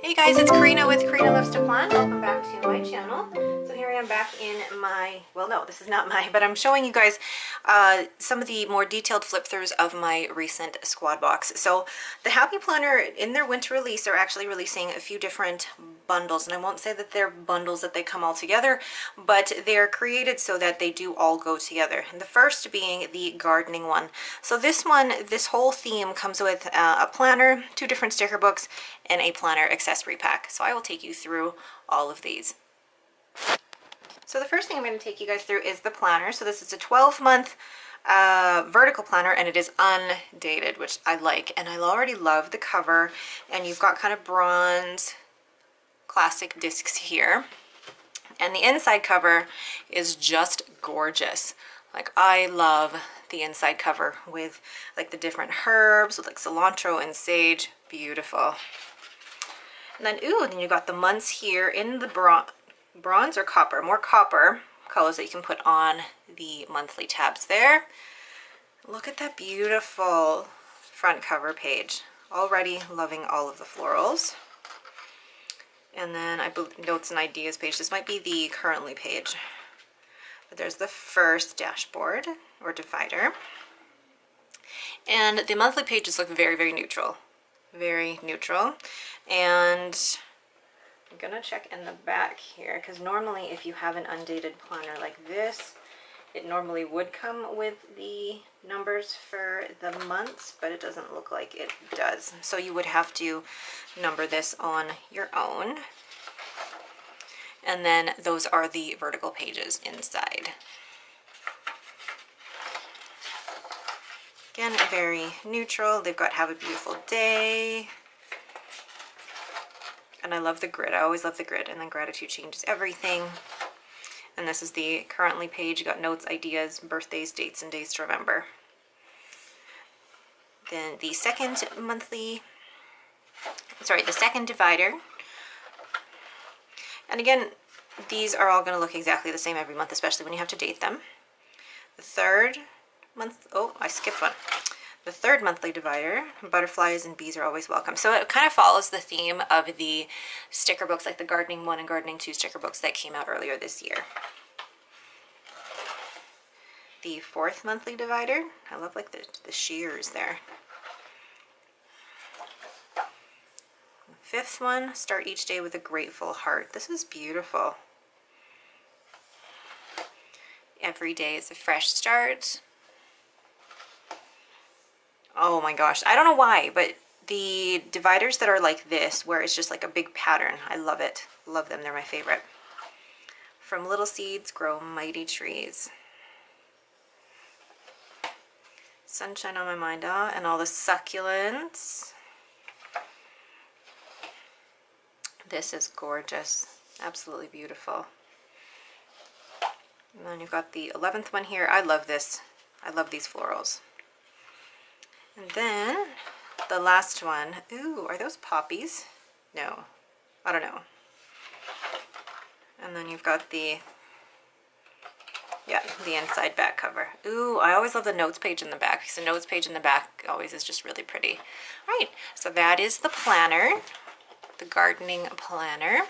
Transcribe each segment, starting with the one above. Hey guys, it's Karina with Karina Loves to Plan. Welcome back to my channel. So here I am back in my, well no, this is not my, but I'm showing you guys some of the more detailed flip-throughs of my recent squad box. So the Happy Planner, in their winter release, are actually releasing a few different bundles, and I won't say that they're bundles that they come all together, but they're created so that they do all go together. And the first being the gardening one. So this one, this whole theme comes with a planner, two different sticker books, and a planner accessory pack. So I will take you through all of these. So the first thing I'm going to take you guys through is the planner. So this is a 12-month vertical planner, and it is undated, which I like. And I already love the cover, and you've got kind of bronze classic discs here. And the inside cover is just gorgeous. Like, I love the inside cover with like the different herbs, with like cilantro and sage. Beautiful. And then, ooh, then you got the months here in the bronze or copper, more copper colors that you can put on the monthly tabs there. Look at that beautiful front cover page. Already loving all of the florals. And then I believe notes and ideas page. This might be the currently page. But there's the first dashboard or divider. And the monthly pages look very, very neutral. Very neutral. And I'm gonna check in the back here, because normally if you have an undated planner like this, it normally would come with the numbers for the months, but it doesn't look like it does, so you would have to number this on your own. And then those are the vertical pages inside. Again, very neutral. They've got have a beautiful day. And I love the grid. I always love the grid. And then gratitude changes everything. And this is the currently page. You got notes, ideas, birthdays, dates, and days to remember. Then the second monthly, sorry, the second divider. And again, these are all going to look exactly the same every month, especially when you have to date them. The third month, oh, I skipped one. The third monthly divider, butterflies and bees are always welcome. So it kind of follows the theme of the sticker books, like the gardening one and gardening two sticker books that came out earlier this year. The fourth monthly divider, I love like the shears there. The fifth one, start each day with a grateful heart. This is beautiful. Every day is a fresh start. Oh my gosh, I don't know why, but the dividers that are like this, where it's just like a big pattern, I love it. Love them, they're my favorite. From little seeds grow mighty trees. Sunshine on my mind, ah, and all the succulents. This is gorgeous, absolutely beautiful. And then you've got the 11th one here. I love this. I love these florals. And then the last one, ooh, are those poppies? No, I don't know. And then you've got the, yeah, the inside back cover. Ooh, I always love the notes page in the back, because the notes page in the back always is just really pretty. All right, so that is the planner, the gardening planner.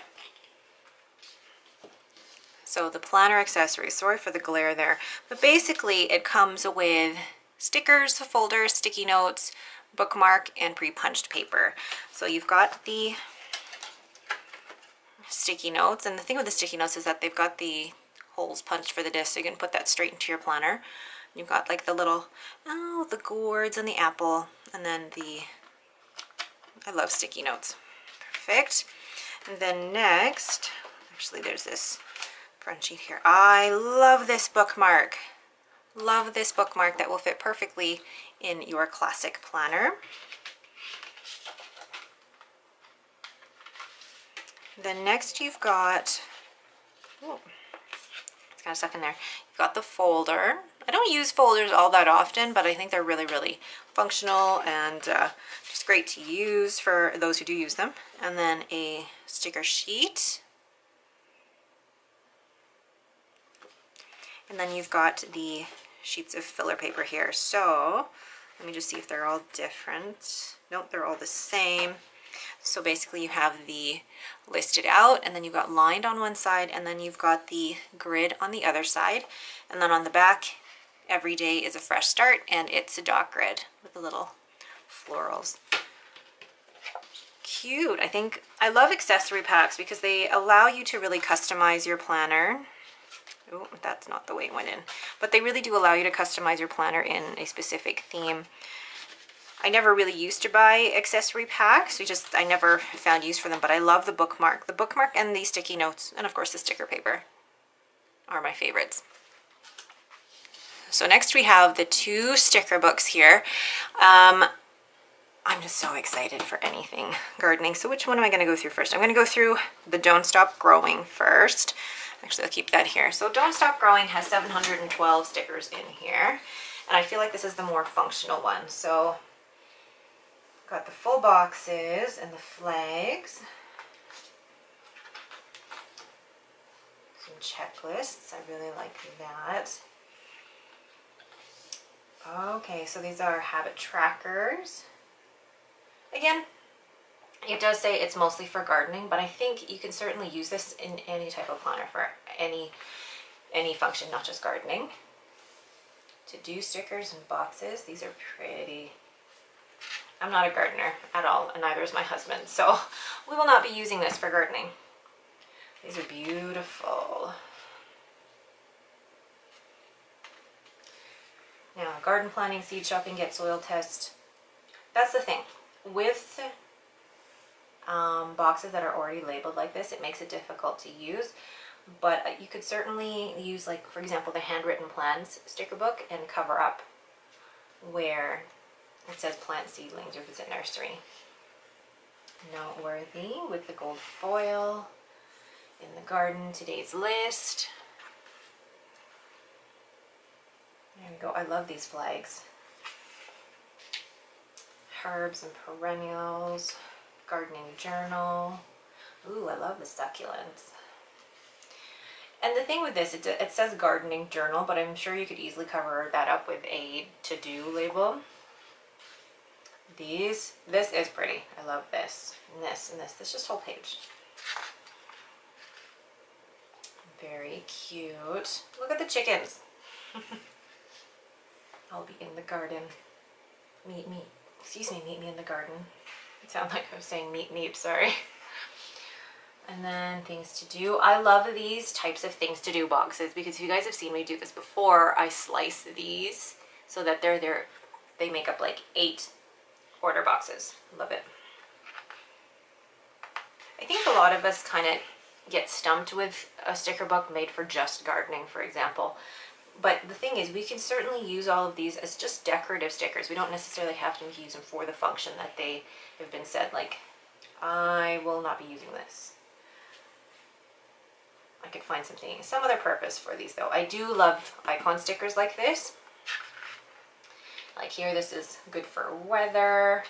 So the planner accessories, sorry for the glare there, but basically it comes with stickers, folders, sticky notes, bookmark, and pre-punched paper. So you've got the sticky notes, and the thing with the sticky notes is that they've got the holes punched for the disc, so you can put that straight into your planner. You've got like the little, oh, the gourds and the apple, and then the, I love sticky notes. Perfect. And then next, actually there's this front sheet here. I love this bookmark. Love this bookmark that will fit perfectly in your classic planner. Then next you've got, oh, it's kind of stuck in there. You've got the folder. I don't use folders all that often, but I think they're really, really functional and just great to use for those who do use them. And then a sticker sheet. And then you've got the sheets of filler paper here. So let me just see if they're all different. Nope, they're all the same. So basically you have the listed out, and then you've got lined on one side, and then you've got the grid on the other side. And then on the back, every day is a fresh start, and it's a dot grid with the little florals. Cute. I think I love accessory packs because they allow you to really customize your planner. Oh, that's not the way it went in. But they really do allow you to customize your planner in a specific theme. I never really used to buy accessory packs. I never found use for them, but I love the bookmark. The bookmark and the sticky notes, and of course the sticker paper are my favorites. So next we have the two sticker books here. I'm just so excited for anything gardening. So which one am I gonna go through first? I'm gonna go through the Don't Stop Growing first. Actually, I'll keep that here. So Don't Stop Growing has 712 stickers in here. And I feel like this is the more functional one. So got the full boxes and the flags. Some checklists, I really like that. Okay, so these are habit trackers. Again, it does say it's mostly for gardening, but I think you can certainly use this in any type of planner for any function, not just gardening. To-do stickers and boxes, these are pretty. I'm not a gardener at all, and neither is my husband, so we will not be using this for gardening. These are beautiful. Now, garden planning, seed shopping, get soil test. That's the thing. With boxes that are already labeled like this, it makes it difficult to use, but you could certainly use, like, for example, the handwritten plans sticker book and cover up where it says plant seedlings or visit nursery. Noteworthy with the gold foil, in the garden, today's list. There we go. I love these flags. Herbs and perennials, gardening journal. Ooh, I love the succulents. And the thing with this, it says gardening journal, but I'm sure you could easily cover that up with a to-do label. This is pretty. I love this, and this, and this. This just whole page. Very cute. Look at the chickens. I'll be in the garden. Meet me. Excuse me, meet me in the garden. It sounds like I was saying meet meep, sorry. And then things to do. I love these types of things to do boxes because if you guys have seen me do this before, I slice these so that they're there. They make up like 8 order boxes. Love it. I think a lot of us kind of get stumped with a sticker book made for just gardening, for example. But the thing is, we can certainly use all of these as just decorative stickers. We don't necessarily have to use them for the function that they have been said, like, I will not be using this. I could find some other purpose for these, though. I do love icon stickers like this. Like here, this is good for weather.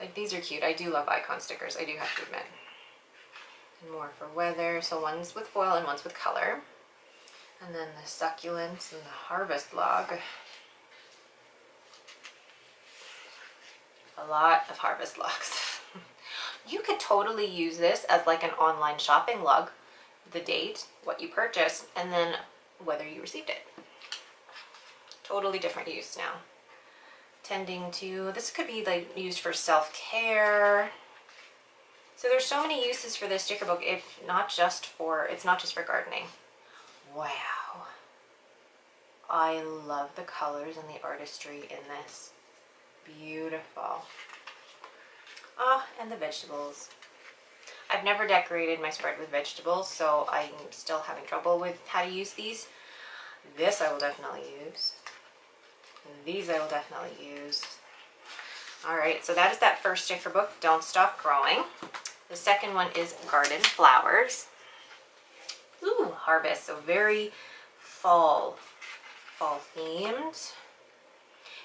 Like, these are cute. I do love icon stickers, I do have to admit. And more for weather. So one's with foil and one's with color. And then the succulents and the harvest log. A lot of harvest logs. You could totally use this as like an online shopping log, the date, what you purchased, and then whether you received it. Totally different use now. Tending to, this could be like used for self-care. So there's so many uses for this sticker book, it's not just for gardening. Wow, I love the colors and the artistry in this. Beautiful. Ah, and the vegetables. I've never decorated my spread with vegetables, so I'm still having trouble with how to use these. This I will definitely use. And these I will definitely use. All right, so that is that first sticker book, Don't Stop Growing. The second one is Garden Flowers. Ooh, harvest, so very fall themed.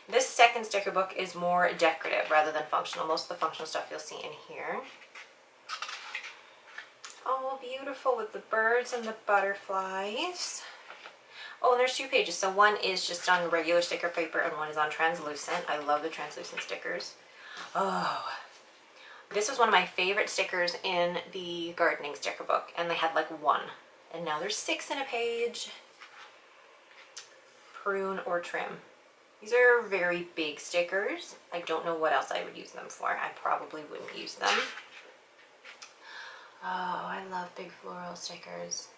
This second sticker book is more decorative rather than functional. Most of the functional stuff you'll see in here. Oh, beautiful with the birds and the butterflies. Oh, there's two pages. So one is just on regular sticker paper and one is on translucent. I love the translucent stickers. Oh, this was one of my favorite stickers in the gardening sticker book, and they had like one, and now there's six in a page. Prune or trim. These are very big stickers. I don't know what else I would use them for. I probably wouldn't use them. Oh, I love big floral stickers.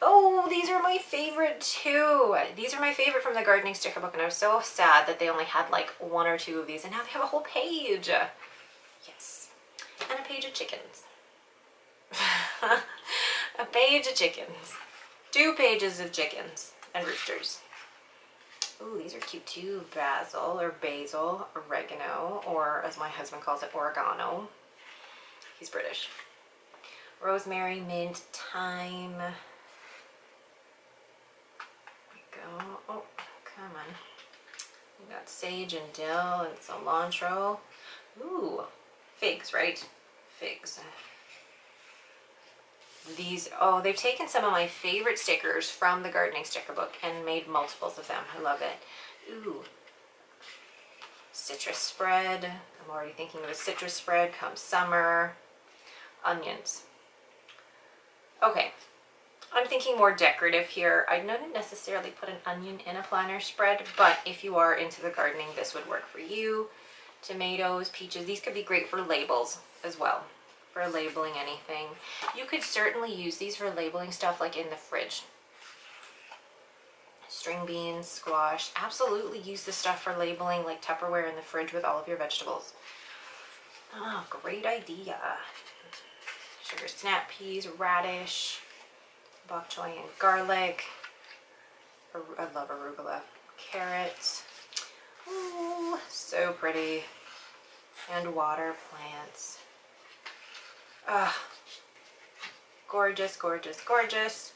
Oh, these are my favorite too. These are my favorite from the gardening sticker book, and I was so sad that they only had like one or two of these, and now they have a whole page. Yes. And a page of chickens. A page of chickens. 2 pages of chickens and roosters. Ooh, these are cute too. Basil or basil, oregano, or as my husband calls it, oregano. He's British. Rosemary, mint, thyme. Oh, come on. We got sage and dill and cilantro. Ooh, figs, right? Figs. These, oh, they've taken some of my favorite stickers from the gardening sticker book and made multiples of them. I love it. Ooh. Citrus spread. I'm already thinking of a citrus spread come summer. Onions. Okay. I'm thinking more decorative here. I wouldn't necessarily put an onion in a planner spread, but if you are into the gardening, this would work for you. Tomatoes, peaches, these could be great for labels as well, for labeling anything. You could certainly use these for labeling stuff like in the fridge. String beans, squash, absolutely use this stuff for labeling like Tupperware in the fridge with all of your vegetables. Oh, great idea. Sugar snap peas, radish. Bok choy and garlic. I love arugula. Carrots. Ooh, so pretty. And water plants. Ah, gorgeous, gorgeous, gorgeous.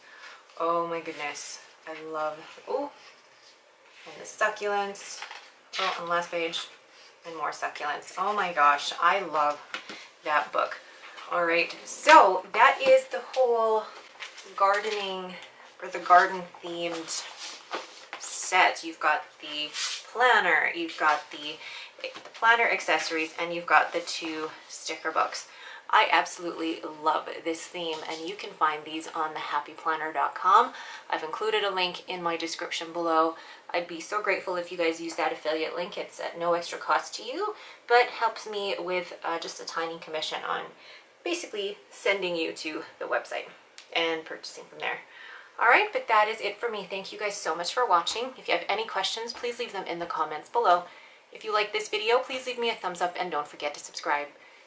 Oh my goodness. I love, ooh, and the succulents. Oh, and last page, and more succulents. Oh my gosh, I love that book. All right, so that is the whole gardening or the garden themed set. You've got the planner, you've got the planner accessories, and you've got the 2 sticker books. I absolutely love this theme, and you can find these on thehappyplanner.com. I've included a link in my description below. I'd be so grateful if you guys use that affiliate link. It's at no extra cost to you, but helps me with just a tiny commission on basically sending you to the website and purchasing from there. All right, but that is it for me. Thank you guys so much for watching. If you have any questions, please leave them in the comments below. If you like this video, please leave me a thumbs up and don't forget to subscribe.